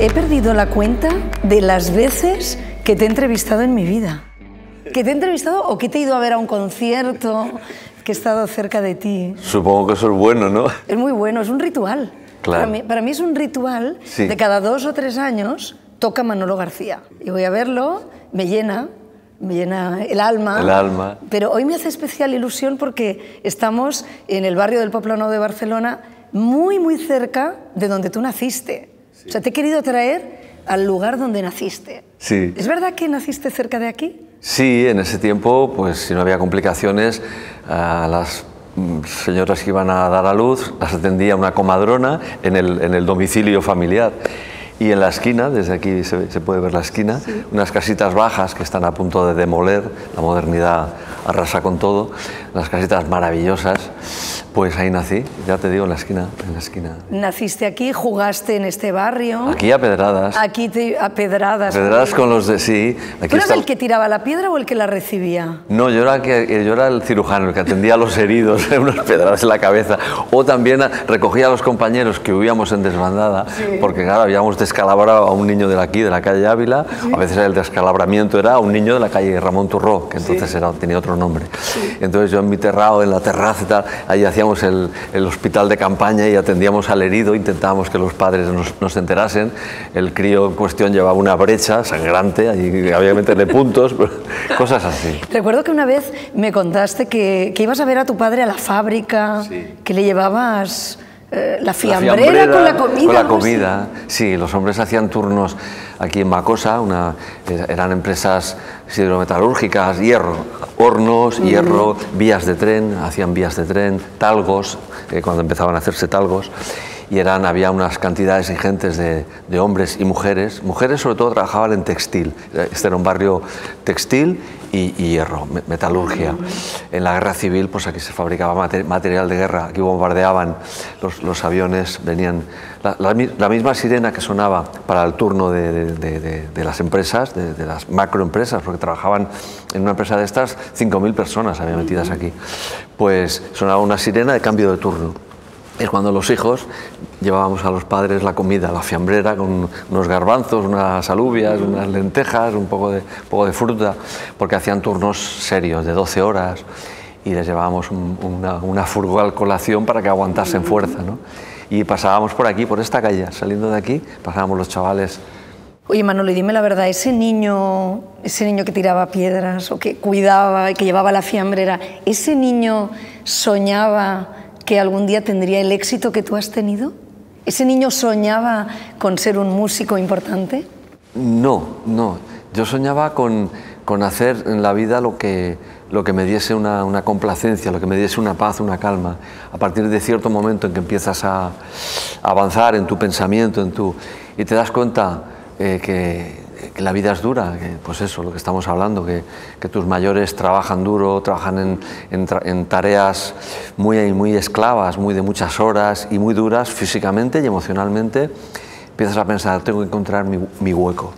he perdido la cuenta de las veces que te he entrevistado en mi vida. ¿Que te he entrevistado o que te he ido a ver a un concierto, que he estado cerca de ti? Supongo que eso es bueno, ¿no? Es muy bueno, es un ritual. Claro. Para mí es un ritual, sí. De cada 2 o 3 años toca Manolo García. Y voy a verlo, me llena el alma. El alma. Pero hoy me hace especial ilusión porque estamos en el barrio del Poblenou de Barcelona, muy, muy cerca de donde tú naciste. Sí. O sea, te he querido traer al lugar donde naciste. Sí. ¿Es verdad que naciste cerca de aquí? Sí, en ese tiempo, pues si no había complicaciones, las señoras que iban a dar a luz las atendía una comadrona en el domicilio familiar. Y en la esquina, desde aquí se puede ver la esquina, sí. Unas casitas bajas que están a punto de demoler, la modernidad arrasa con todo, unas casitas maravillosas, pues ahí nací, ya te digo, en la esquina. Naciste aquí, jugaste en este barrio. Aquí a pedradas. Aquí a pedradas. Pedradas con los de sí. Aquí ¿tú eras el que tiraba la piedra o el que la recibía? No, yo era el cirujano, el que atendía a los heridos, unas pedradas en la cabeza. O también recogía a los compañeros que huíamos en desbandada, sí. Porque claro, habíamos descalabrado a un niño de la calle Ávila, sí. A veces el descalabramiento era a un niño de la calle Ramón Turró, que entonces sí. Tenía otro nombre. Sí. Entonces yo en mi terrado, en la terraza y tal, ahí hacíamos el hospital de campaña y atendíamos al herido, intentábamos que los padres nos enterasen, el crío en cuestión llevaba una brecha sangrante, allí había que meterle puntos, cosas así. Recuerdo que una vez me contaste que ibas a ver a tu padre a la fábrica, sí. Que le llevabas... La fiambrera con la comida. Con la comida, sí, los hombres hacían turnos aquí en Macosa, eran empresas siderometalúrgicas, hierro, hornos, hierro, vías de tren, hacían vías de tren, talgos, cuando empezaban a hacerse talgos, y había unas cantidades ingentes de hombres y mujeres. Mujeres sobre todo trabajaban en textil, este era un barrio textil y hierro, metalurgia. En la guerra civil, pues aquí se fabricaba material de guerra, aquí bombardeaban los aviones, venían... La misma sirena que sonaba para el turno de las empresas, de las macroempresas, porque trabajaban en una empresa de estas, 5.000 personas había metidas aquí, pues sonaba una sirena de cambio de turno. Es cuando los hijos llevábamos a los padres la comida, la fiambrera con unos garbanzos, unas alubias, unas lentejas, un poco de fruta, porque hacían turnos serios de 12 horas y les llevábamos una furgoneta colación para que aguantasen fuerza, ¿no? Y pasábamos por aquí, por esta calle, saliendo de aquí, pasábamos los chavales. Oye, Manolo, y dime la verdad, ese niño que tiraba piedras o que cuidaba y que llevaba la fiambrera, ¿ese niño soñaba que algún día tendría el éxito que tú has tenido? ¿Ese niño soñaba con ser un músico importante? No. Yo soñaba con hacer en la vida lo que me diese una complacencia, lo que me diese una paz, una calma. A partir de cierto momento en que empiezas a avanzar en tu pensamiento, y te das cuenta que la vida es dura, pues eso, lo que estamos hablando, que tus mayores trabajan duro, trabajan en tareas muy esclavas, muy de muchas horas y muy duras físicamente y emocionalmente. Empiezas a pensar, tengo que encontrar mi hueco.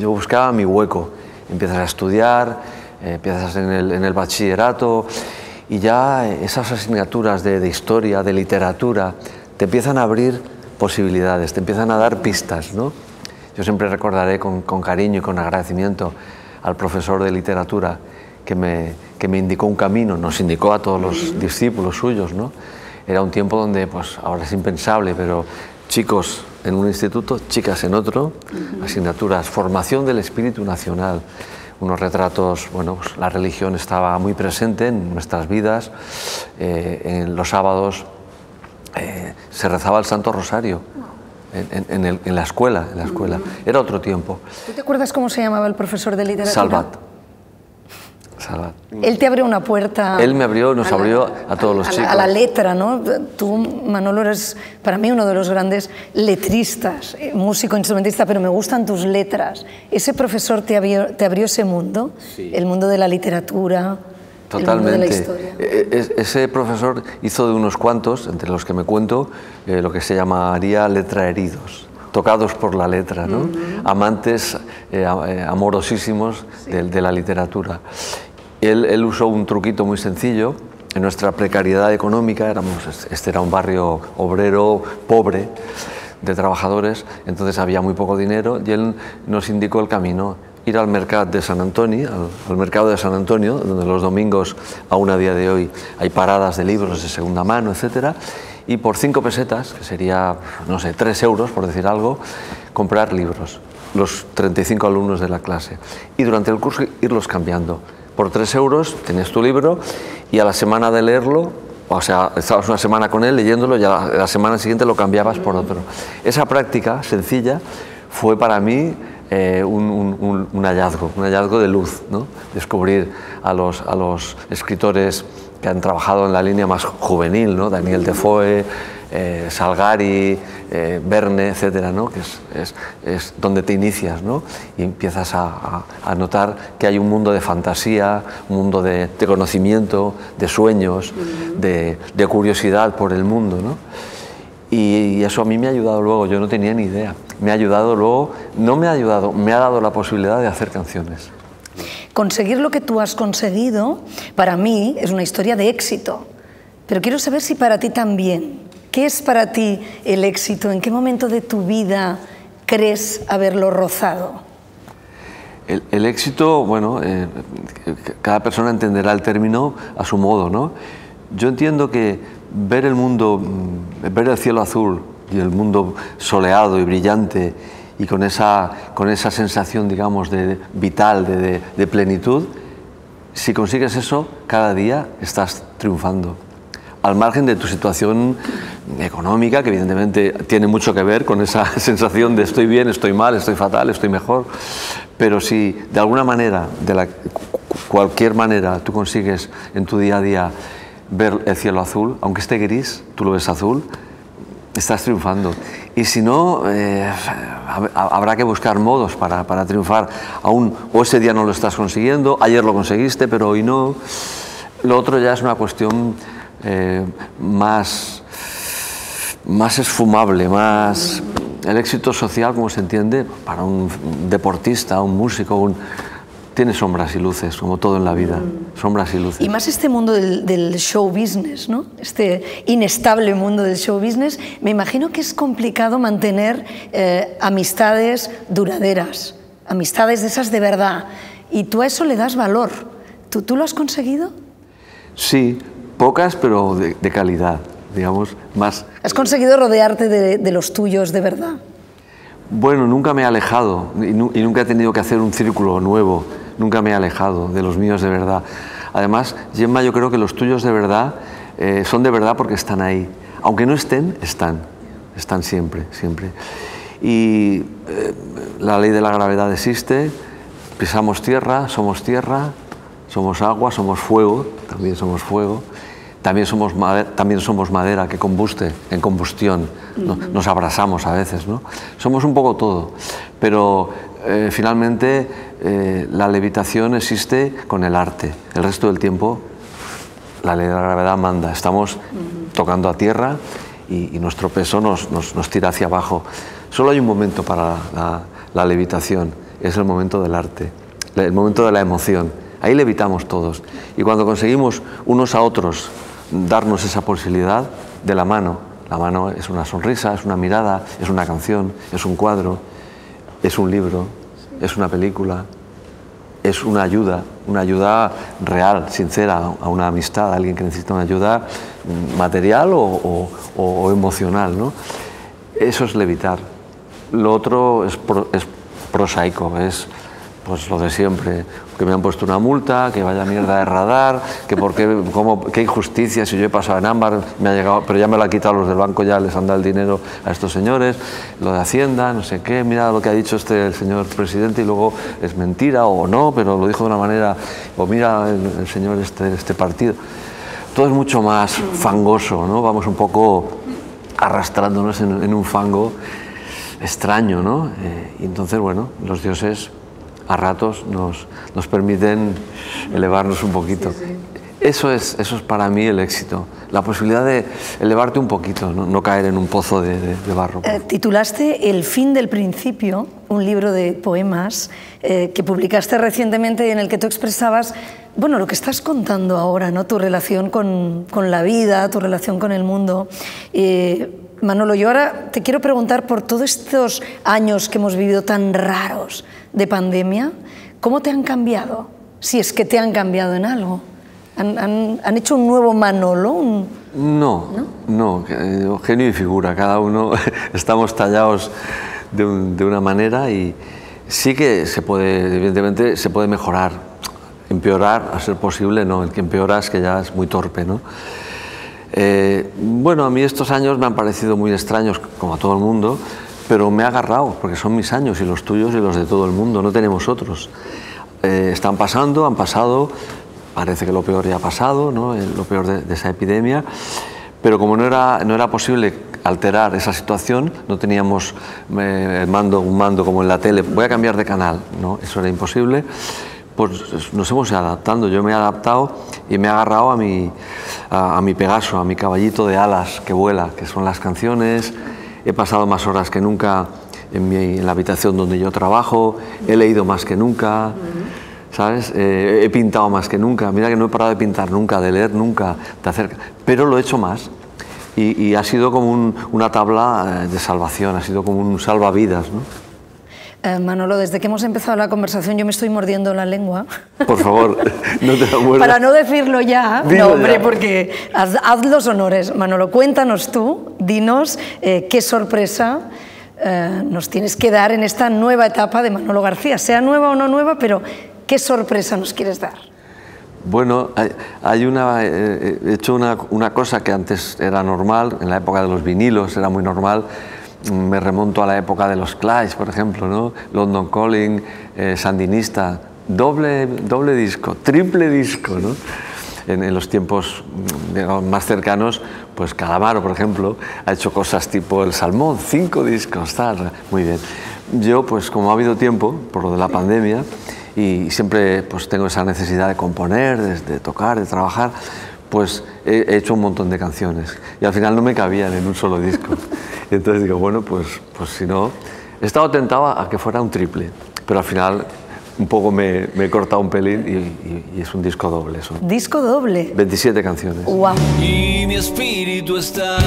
Yo buscaba mi hueco, empiezas a estudiar, empiezas en el bachillerato y ya esas asignaturas de historia, de literatura, te empiezan a abrir posibilidades, te empiezan a dar pistas, ¿no? Yo siempre recordaré con cariño y con agradecimiento al profesor de literatura que me indicó un camino, nos indicó a todos los discípulos suyos, ¿no? Era un tiempo donde, pues ahora es impensable, pero chicos en un instituto, chicas en otro, asignaturas, formación del espíritu nacional, unos retratos, bueno, pues la religión estaba muy presente en nuestras vidas, en los sábados se rezaba el Santo Rosario. En la escuela, era otro tiempo. ¿Tú te acuerdas cómo se llamaba el profesor de literatura? Salvat. Él te abrió una puerta... Él me abrió, nos abrió a todos los chicos. A la letra, ¿no? Tú, Manolo, eres para mí uno de los grandes letristas, músico, instrumentista, pero me gustan tus letras. ¿Ese profesor te abrió ese mundo? Sí. El mundo de la literatura... Totalmente. Ese profesor hizo de unos cuantos, entre los que me cuento, lo que se llamaría letra heridos, tocados por la letra, ¿no? Amantes amorosísimos, sí. de la literatura. Él usó un truquito muy sencillo. En nuestra precariedad económica, este era un barrio obrero pobre, de trabajadores, entonces había muy poco dinero y él nos indicó el camino, ir al mercado de San Antonio, al mercado de San Antonio, donde los domingos, aún a día de hoy, hay paradas de libros de segunda mano, etc. Y por 5 pesetas, que sería, no sé, 3 euros, por decir algo, comprar libros, los 35 alumnos de la clase. Y durante el curso irlos cambiando. Por 3 euros tenías tu libro y a la semana de leerlo, o sea, estabas una semana con él leyéndolo y a la semana siguiente lo cambiabas por otro. Esa práctica sencilla fue para mí un hallazgo de luz, ¿no? Descubrir a los escritores que han trabajado en la línea más juvenil, ¿no? Daniel Defoe, Salgari, Verne, etcétera, ¿no? Que es donde te inicias, ¿no? Y empiezas a notar que hay un mundo de fantasía, un mundo de conocimiento, de sueños, de curiosidad por el mundo, ¿no? Y eso a mí me ha ayudado luego, yo no tenía ni idea. Me ha ayudado luego, no me ha ayudado, me ha dado la posibilidad de hacer canciones. Conseguir lo que tú has conseguido, para mí, es una historia de éxito. Pero quiero saber si para ti también. ¿Qué es para ti el éxito? ¿En qué momento de tu vida crees haberlo rozado? El éxito, bueno, cada persona entenderá el término a su modo, ¿no? Yo entiendo que ver el mundo, ver el cielo azul y el mundo soleado y brillante y con esa sensación, digamos, de vital, de plenitud, si consigues eso, cada día estás triunfando. Al margen de tu situación económica, que evidentemente tiene mucho que ver con esa sensación de estoy bien, estoy mal, estoy fatal, estoy mejor. Pero si de alguna manera, cualquier manera, tú consigues en tu día a día ver el cielo azul, aunque esté gris, tú lo ves azul, estás triunfando. Y si no, habrá que buscar modos para triunfar. Aún o ese día no lo estás consiguiendo, ayer lo conseguiste, pero hoy no. Lo otro ya es una cuestión más esfumable, más el éxito social, como se entiende, para un deportista, un músico, tiene sombras y luces, como todo en la vida, sombras y luces. Y más este mundo del show business, ¿no? Este inestable mundo del show business, me imagino que es complicado mantener amistades duraderas, amistades de esas de verdad, y tú a eso le das valor. ¿Tú lo has conseguido? Sí, pocas, pero de calidad, digamos, más. ¿Has conseguido rodearte de los tuyos de verdad? Bueno, nunca me he alejado y nunca he tenido que hacer un círculo nuevo. Nunca me he alejado de los míos de verdad. Además, Gemma, yo creo que los tuyos de verdad son de verdad porque están ahí. Aunque no estén, están siempre, siempre. Y la ley de la gravedad existe, pisamos tierra, somos agua, somos fuego, también somos fuego. También somos madera que combuste, en combustión, nos abrasamos a veces, ¿no? Somos un poco todo, pero finalmente la levitación existe con el arte. El resto del tiempo la ley de la gravedad manda, estamos tocando a tierra y nuestro peso nos tira hacia abajo. Solo hay un momento para la levitación, es el momento del arte, el momento de la emoción. Ahí levitamos todos y cuando conseguimos unos a otros darnos esa posibilidad de la mano. La mano es una sonrisa, es una mirada, es una canción, es un cuadro, es un libro, es una película, es una ayuda real, sincera, a una amistad, a alguien que necesita una ayuda material o emocional, ¿no? Eso es levitar. Lo otro es prosaico, es pues lo de siempre, que me han puesto una multa, que vaya mierda de radar, que por qué, qué injusticia, si yo he pasado en ámbar, me ha llegado, pero ya me lo han quitado los del banco, ya les han dado el dinero a estos señores, lo de Hacienda, no sé qué, mira lo que ha dicho el señor presidente y luego es mentira o no, pero lo dijo de una manera, o mira el señor este partido. Todo es mucho más fangoso, ¿no? Vamos un poco arrastrándonos en un fango extraño, ¿no? Y entonces, bueno, los dioses a ratos nos permiten elevarnos un poquito. Sí, sí. Eso es para mí el éxito, la posibilidad de elevarte un poquito, no caer en un pozo de barro. Titulaste El fin del principio, un libro de poemas que publicaste recientemente en el que tú expresabas Bueno, lo que estás contando ahora, ¿no? Tu relación con la vida, tu relación con el mundo. Manolo, yo ahora te quiero preguntar por todos estos años que hemos vivido tan raros de pandemia, ¿cómo te han cambiado? Si es que te han cambiado en algo. ¿Han hecho un nuevo Manolo? No, genio y figura. Cada uno estamos tallados de una manera y sí que se puede, evidentemente, se puede mejorar. Empeorar, a ser posible, no. El que empeora es que ya es muy torpe, ¿no? Bueno, a mí estos años me han parecido muy extraños, como a todo el mundo, pero me ha agarrado, porque son mis años y los tuyos y los de todo el mundo, no tenemos otros. Están pasando, han pasado, parece que lo peor ya ha pasado, ¿no? Lo peor de esa epidemia, pero como no era posible alterar esa situación, no teníamos un mando como en la tele, voy a cambiar de canal, ¿no? Eso era imposible. Pues nos hemos ido adaptando, yo me he adaptado y me he agarrado a mi Pegaso, a mi caballito de alas que vuela, que son las canciones. He pasado más horas que nunca en la habitación donde yo trabajo, he leído más que nunca, ¿sabes? He pintado más que nunca, mira que no he parado de pintar nunca, de leer nunca, de hacer, pero lo he hecho más. Y ha sido como una tabla de salvación, ha sido como un salvavidas, ¿no? Manolo, desde que hemos empezado la conversación yo me estoy mordiendo la lengua. Por favor, no te lo muerdas. Para no decirlo ya, dilo no, hombre, ya. Porque haz los honores. Manolo, cuéntanos tú, dinos qué sorpresa nos tienes que dar en esta nueva etapa de Manolo García. Sea nueva o no nueva, pero ¿qué sorpresa nos quieres dar? Bueno, he hecho una cosa que antes era normal, en la época de los vinilos era muy normal. Me remonto a la época de los Clash, por ejemplo, ¿no? London Calling, Sandinista, doble disco, triple disco, ¿no? En los tiempos, digamos, más cercanos, pues Calamaro, por ejemplo, ha hecho cosas tipo El Salmón, 5 discos, tal, muy bien. Yo, pues como ha habido tiempo, por lo de la pandemia, y siempre pues tengo esa necesidad de componer, de tocar, de trabajar, pues he hecho un montón de canciones y al final no me cabían en un solo disco. Entonces digo, bueno, pues si no... He estado tentado a que fuera un triple, pero al final un poco me he cortado un pelín y es un disco doble eso. ¿Disco doble? 27 canciones. ¡Guau! Wow. Y mi espíritu está...